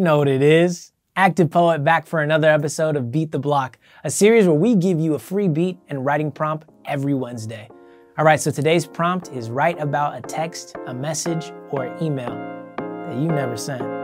You know what it is. Activepoet back for another episode of Beat The Block, a series where we give you a free beat and writing prompt every Wednesday. All right, so today's prompt is write about a text, a message, or email that you never sent.